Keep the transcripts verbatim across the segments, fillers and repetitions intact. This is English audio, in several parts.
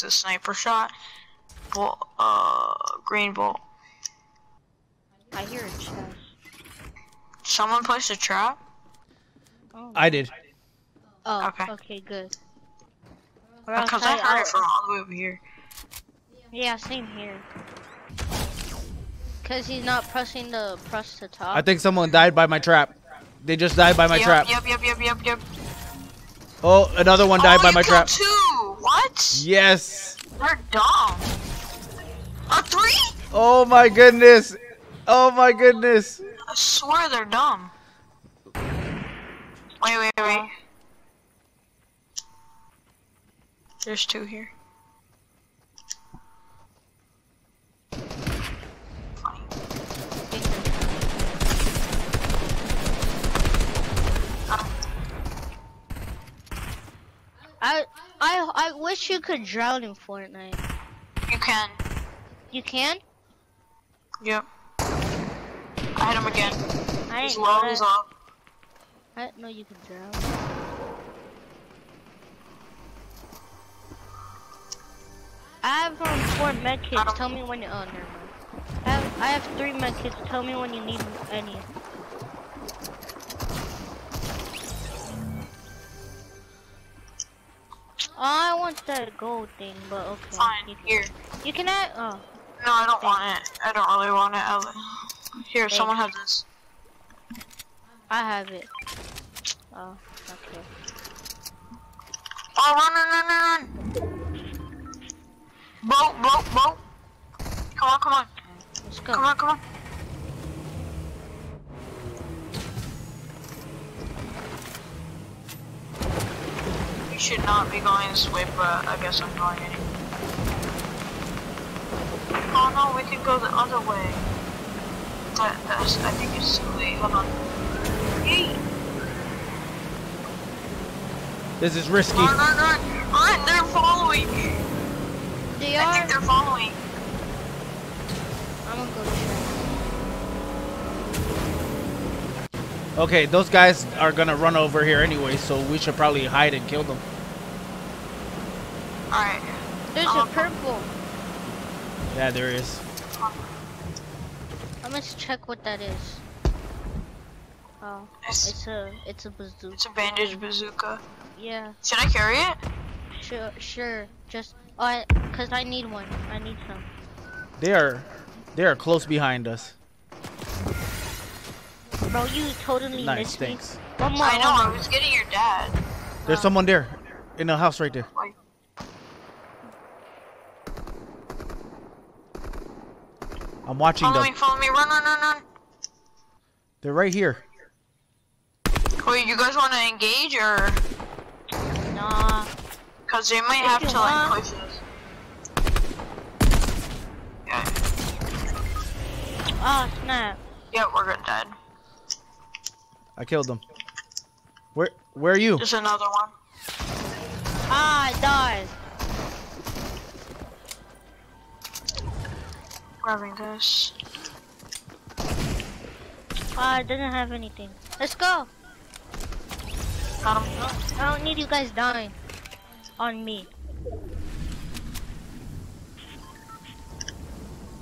It's a sniper shot. Bolt, uh, green bolt. I hear a chest. Someone placed a trap? Oh. I did. Oh, okay, okay good. Because I heard it from all the way over here. Yeah, same here. Because he's not pressing the press to top. I think someone died by my trap. They just died by my yep, trap. Yep, yep, yep, yep, yep. Oh, another one died oh, by my trap. Two. What? Yes. They're dumb. A three? Oh my goodness. Oh my goodness. I swear they're dumb. Wait, wait, wait. There's two here. I I I wish you could drown in Fortnite. You can. You can? Yep. I hit him again. I His low is up. I didn't know you could drown. I have um, four med kits. Tell me when you oh never mind. I have I have three med kits. Tell me when you need any. Oh, I want that gold thing, but okay. Fine, you can, here. You can add, oh. No, I don't Thanks. want it. I don't really want it. I'll, here, Thanks. someone has this. I have it. Oh, okay. Oh, run, run, run, run, run! Boat, boat, boat! Come on, come on. Let's go. Come on, come on. Should not be going this way, but I guess I'm going anyway. Oh no, we can go the other way. That, that's, I think it's too late. Hold on. Hey. This is risky. Run, run, run! Run! They're following! They are? I think they're following. I'm gonna go there. Okay, those guys are gonna run over here anyway, so we should probably hide and kill them. Alright. There's um, a purple. Yeah, there is. I must check what that is. Oh, it's, it's a it's a bazooka. It's a bandage bazooka. Yeah. Should I carry it? Sure, sure. Just oh, I, cause I need one. I need some. They are, they are close behind us. Bro, you totally nice, missed thanks. me. One more, I know. One more. I was getting your dad. There's um, someone there, in the house right there. Wait. I'm watching follow them. Follow me, follow me, run, run, run, run. They're right here. Wait, you guys want to engage or? Nah. Cause they might if have to want. like push us. Yeah. Oh snap. Yeah, we're good, dead. I killed them. Where, where are you? There's another one. Ah, I died. Grabbing this. Ah, I didn't have anything. Let's go. Got him. I don't need you guys dying on me.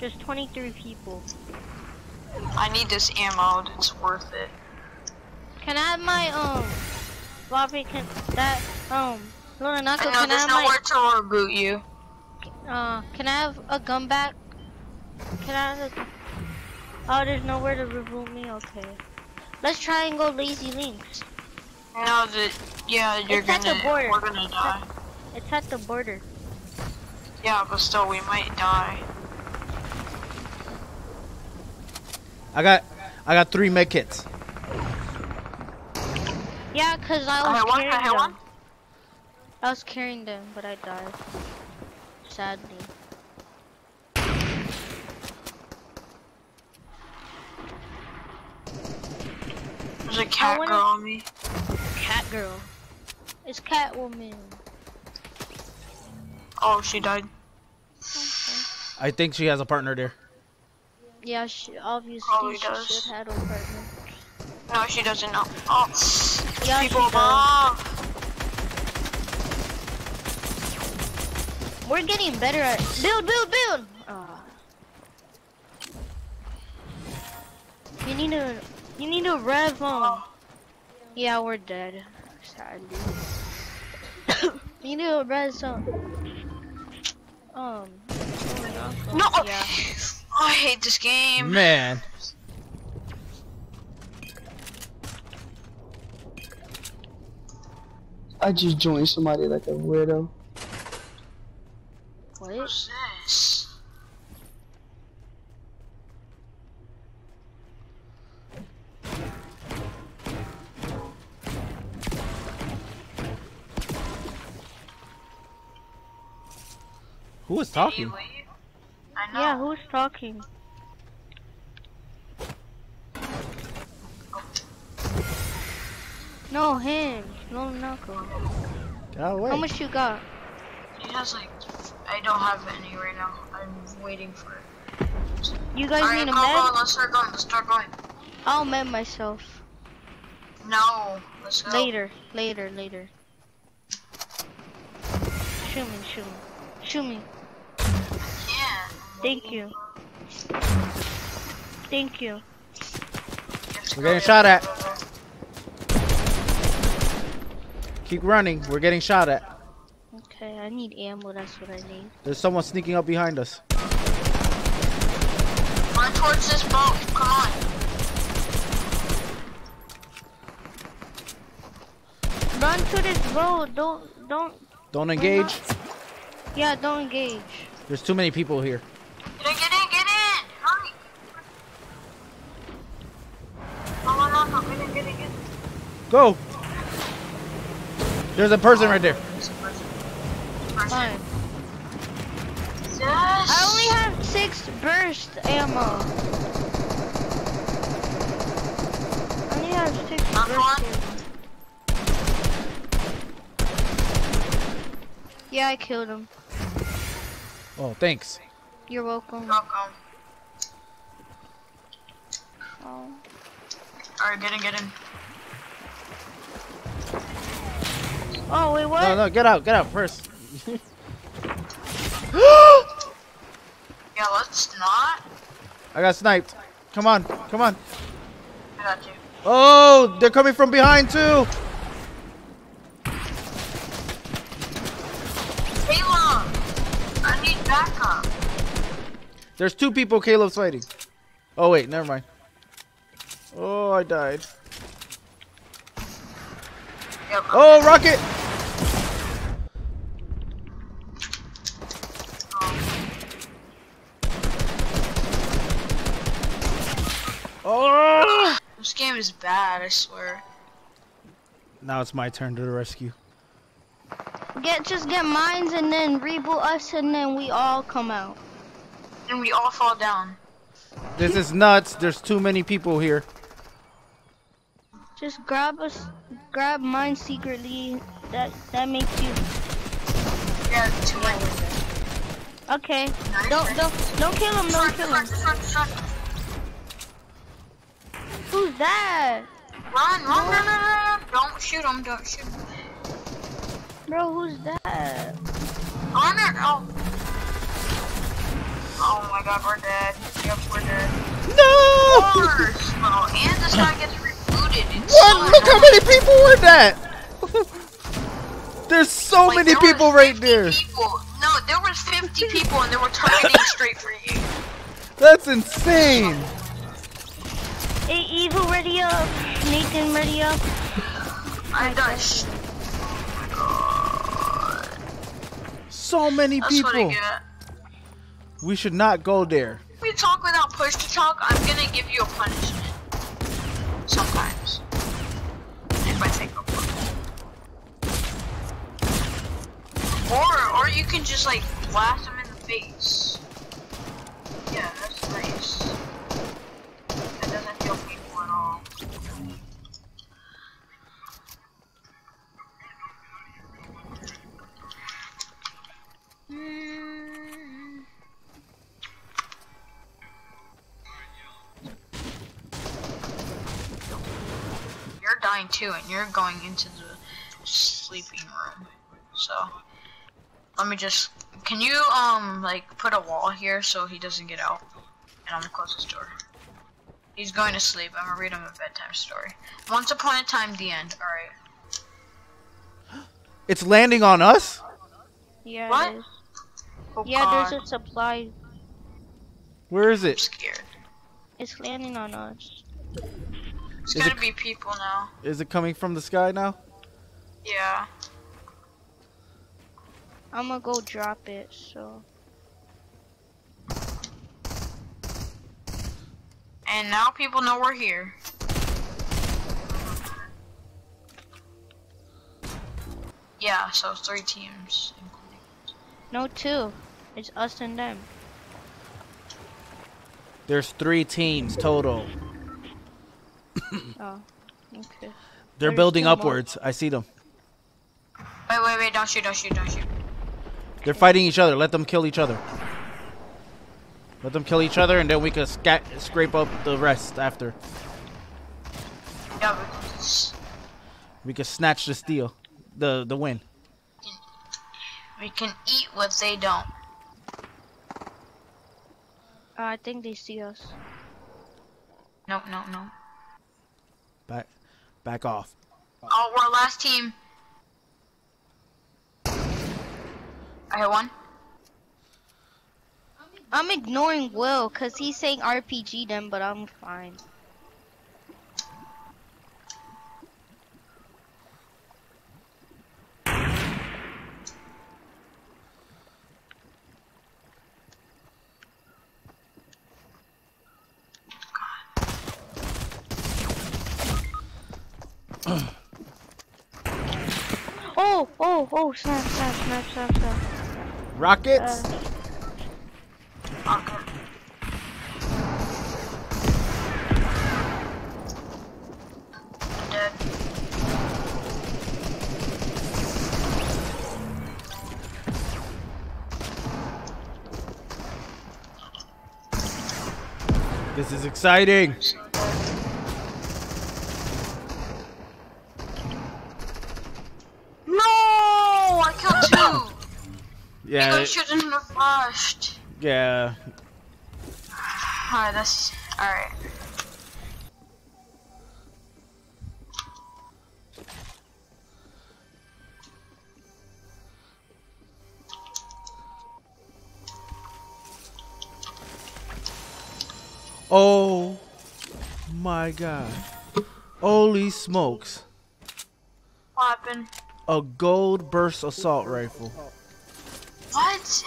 Just twenty-three people. I need this ammo. It's worth it. Can I have my um? Lobby can that um? Luna Knuckle, I know, can I have my? There's nowhere to reboot you. Uh, can I have a gun back? Can I have a? Oh, there's nowhere to reboot me. Okay. Let's try and go lazy links. No, the yeah, you're it's gonna. It's at the border. We're gonna die. It's at, it's at the border. Yeah, but still, we might die. I got, I got three med kits. Yeah, cause I was I one, carrying I them. One. I was carrying them, but I died. Sadly. There's a cat wanna... girl on me. Cat girl. It's Catwoman. Oh, she died. Okay. I think she has a partner there. Yeah, she obviously Probably she does. should have had a partner. No, she doesn't know. Oh, yeah, people, she does. We're getting better at build, build, build. Oh. You need to, you need to rev on. Oh. Yeah, we're dead. Sadly. You need to rev some. Um. Oh my no. Yeah. Oh, I hate this game. Man. I just joined somebody like a weirdo. What is this? Who was talking? Hey, I know. Yeah, who's talking? No him. No, knuckle. How much you got? It has like, I don't have any right now. I'm waiting for it. You guys right, need a med? On, let's start going, let's start going. I'll med myself. No, let's go. Later, later, later. Shoot me, shoot me. Shoot me. Yeah. Thank you. Thank you. We're getting shot at. Keep running, we're getting shot at. Okay, I need ammo, that's what I need. There's someone sneaking up behind us. Run towards this boat, come on. Run to this boat, don't, don't. Don't engage? Yeah, don't engage. There's too many people here. Get in, get in, get in, hurry. No, no, no, get in, get in, get in. Go. There's a person right there. There's a person. Fine. Yes. I only have six burst ammo. I only have six I'm burst ammo. Yeah, I killed him. Oh, thanks. You're welcome. You're welcome. Oh. Alright, get in, get in. Oh wait, what? No, no, get out, get out first. Yeah, let's not. I got sniped. Come on, come on. I got you. Oh, they're coming from behind too. Caleb, I need backup. There's two people Caleb's fighting. Oh wait, never mind. Oh, I died. Yep, oh, rocket! Oh! This game is bad, I swear. Now it's my turn to the rescue. Get just get mines and then reboot us and then we all come out. And we all fall down. This is nuts. There's too many people here. Just grab us, grab mine secretly. That that makes you. Yeah, too late. Okay. Nice. Don't don't don't kill him. Don't kill him. Who's that? Run! Run! Run! Run! Don't shoot him! Don't shoot him. Bro, who's that? Honor! Oh. Oh my God, we're dead. Yep, we're dead. No! Oh, and this guy gets. What? Look how many people were that! There's so like, many there people right there! People. No, there were fifty people and they were targeting straight for you. That's insane! Hey, Evil, ready up! Nathan, ready up! I died. Oh my God. So many That's people! What I get. We should not go there. If we talk without push to talk, I'm gonna give you a punishment. Sometimes. If I take a look. Or, or you can just like blast him in the face. Yeah, that's nice. That doesn't kill people at all. Mm. Dying too, and you're going into the sleeping room. So Let me just, can you, um, like, put a wall here so he doesn't get out? And I'm gonna close this door. He's going to sleep. I'm gonna read him a bedtime story. Once upon a time, the end. Alright. It's landing on us? Yeah. What? It is. Oh, yeah, God. There's a supply. Where is it? I'm scared. It's landing on us. It's is gotta it, be people now. Is it coming from the sky now? Yeah. I'm gonna go drop it, so. And now people know we're here. Yeah, so three teams. No, two. It's us and them. There's three teams total. Oh, okay. They're There's building upwards. More. I see them. Wait, wait, wait. Don't shoot, don't shoot, don't shoot. They're fighting each other. Let them kill each other. Let them kill each other, and then we can sca scrape up the rest after. Yeah, we can just... we can snatch the steal, the the win. We can eat what they don't. Uh, I think they see us. No, no, no. Back, back off. Oh, we're last team. I hit one. I'm ignoring Will because he's saying R P G them, but I'm fine. Oh, oh, oh, snap, snap, snap, snap, snap. Rockets? Uh, This is exciting. No, I killed two. Yeah. I shouldn't have flashed. Yeah. Alright, that's alright. Oh my God. Holy smokes. What happened? A gold burst assault rifle. What?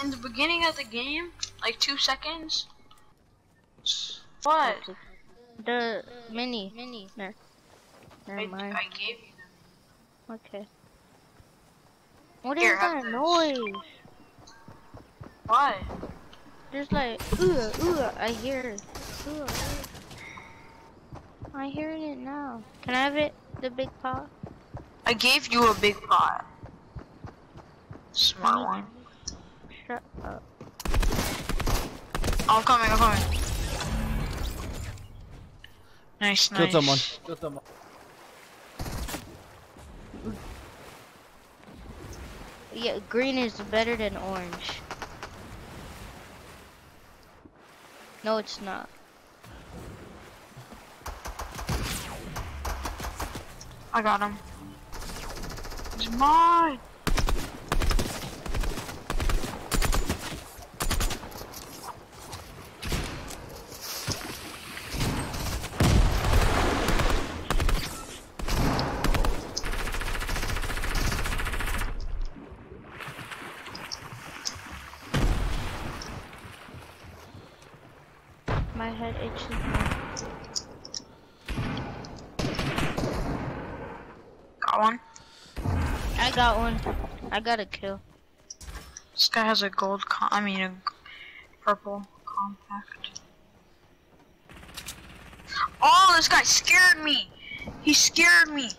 In the beginning of the game? Like two seconds? What? The mini. Mini. No. Never mind. I, I gave you them. Okay. What Here, is that noise? What? There's like, ooh, ooh, I hear it. Ooh, I hear it now. Can I have it, the big pot? I gave you a big pot. Smart one. Shut up. I'm coming, I'm coming. Nice, nice. Kill someone. Kill someone. Yeah, green is better than orange. No, it's not. I got him. It's mine! My head itches. Got one. I got one. I got a kill. This guy has a gold com- I mean a purple compact. Oh, this guy scared me! He scared me!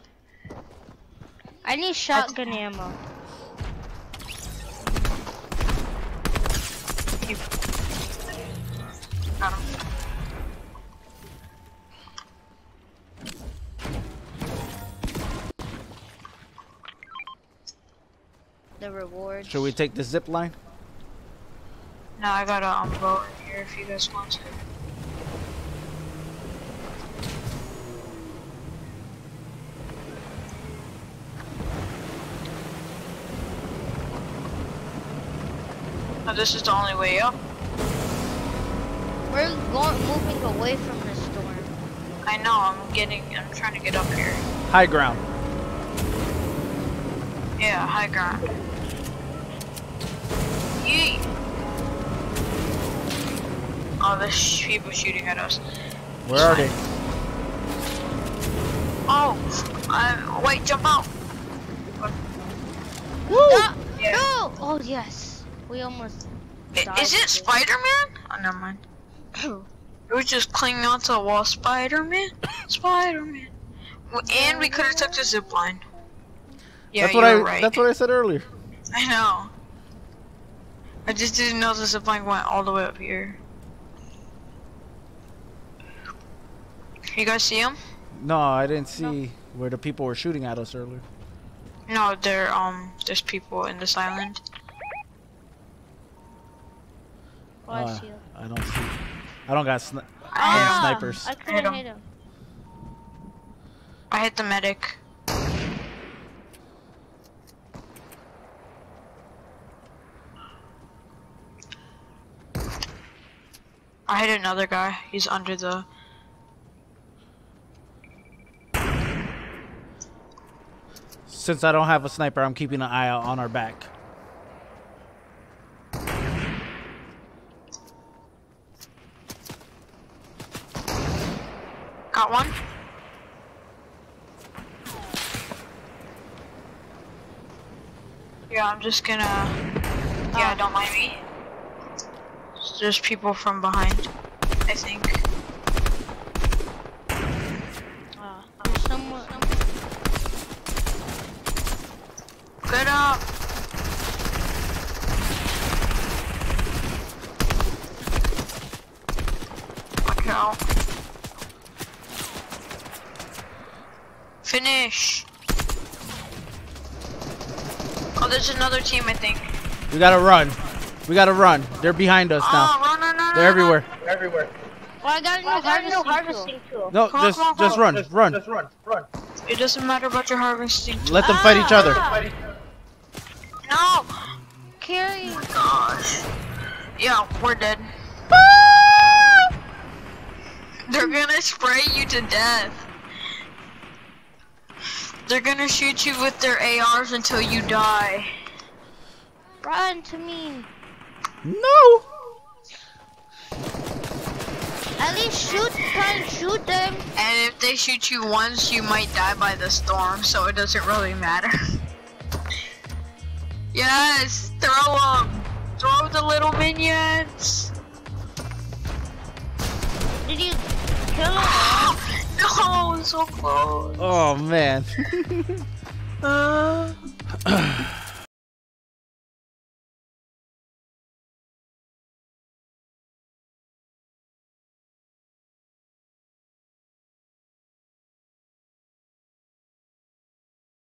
I need shotgun I ammo. Got him. the rewards. Should we take the zip line? No, I got a um, boat in here if you guys want to. Oh, this is the only way up. We're going, moving away from the storm. I know. I'm getting. I'm trying to get up here. High ground. Yeah, high ground. Yeet. Oh, there's sh people shooting at us. Where are they? Oh, uh, wait! Jump out! Woo! No! Yeah. No! Oh yes, we almost. It, is it Spider-Man? Oh, never mind. It was just clinging onto the wall. Spider-Man, Spider-Man, and we could have took the zip line. Yeah, that's what you're I. Right. That's what I said earlier. I know. I just didn't know the zip line went all the way up here. You guys see him? No, I didn't see no. where the people were shooting at us earlier. No, there um, there's people in this island. Oh, uh, I see him. I don't see. I don't got sni ah, snipers. I couldn't hit him. I hit the medic. I hit another guy. He's under the. Since I don't have a sniper, I'm keeping an eye out on our back. Got one. Yeah, I'm just gonna. Yeah, oh. Don't mind me. There's people from behind, I think. Uh, someone. Get up! Fuck out. Finish! Oh, there's another team, I think. We gotta run. We gotta run. They're behind us now. Oh, no, no, no, They're no, everywhere. No. Everywhere. Well, I got a new well, harvesting, harvesting tool. No, come just, on, just, on. Run. Just, run. just run. Run. It doesn't matter about your harvesting tool. Let them ah, fight each other. Ah. No! Carry. Oh my gosh. Yeah, we're dead. Ah! They're gonna spray you to death. They're gonna shoot you with their A Rs until you die. Run to me. No! At least shoot, try and shoot them. And if they shoot you once, you might die by the storm, so it doesn't really matter. Yes! Throw them! Throw the little minions! Did you kill him? No! So close! Oh, man. uh...